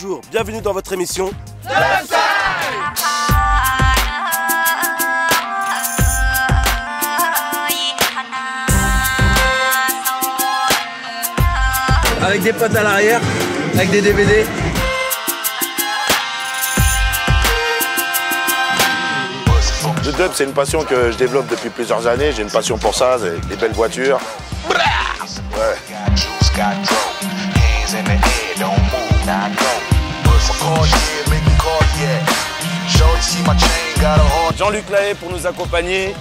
bonjour, bienvenue dans votre émission Dub Style. Avec des potes à l'arrière, avec des DVD. Le dub, c'est une passion que je développe depuis plusieurs années. J'ai une passion pour ça, les belles voitures. Ouais. Jean-Luc Lahaye pour nous accompagner.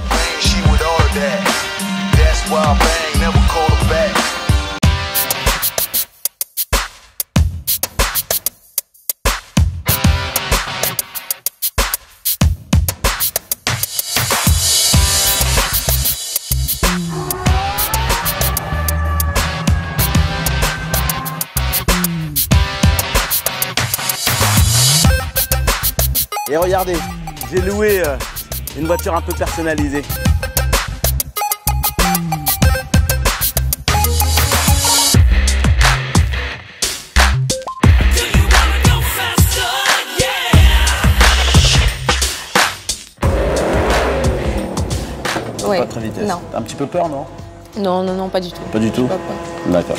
Et regardez, j'ai loué une voiture un peu personnalisée. Ouais. Pas très vitesse. Non. Un petit peu peur, non? Non, non, non, pas du tout. Pas du tout? D'accord.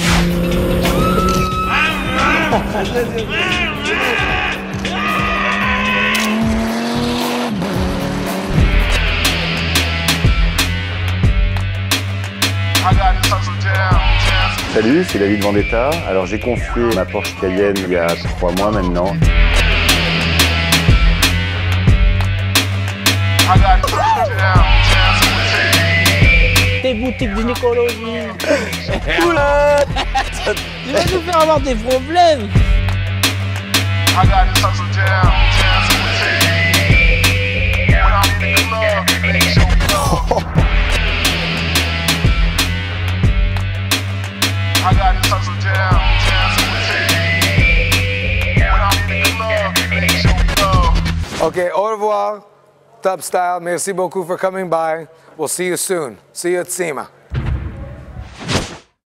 Salut, c'est David Vendetta. Alors j'ai confié ma Porsche Cayenne il y a 3 mois maintenant. Des boutiques de gynécologie. Oula, tu vas nous faire avoir des problèmes. Okay, au revoir, Dub Style. Merci beaucoup for coming by. We'll see you soon. See you at SEMA.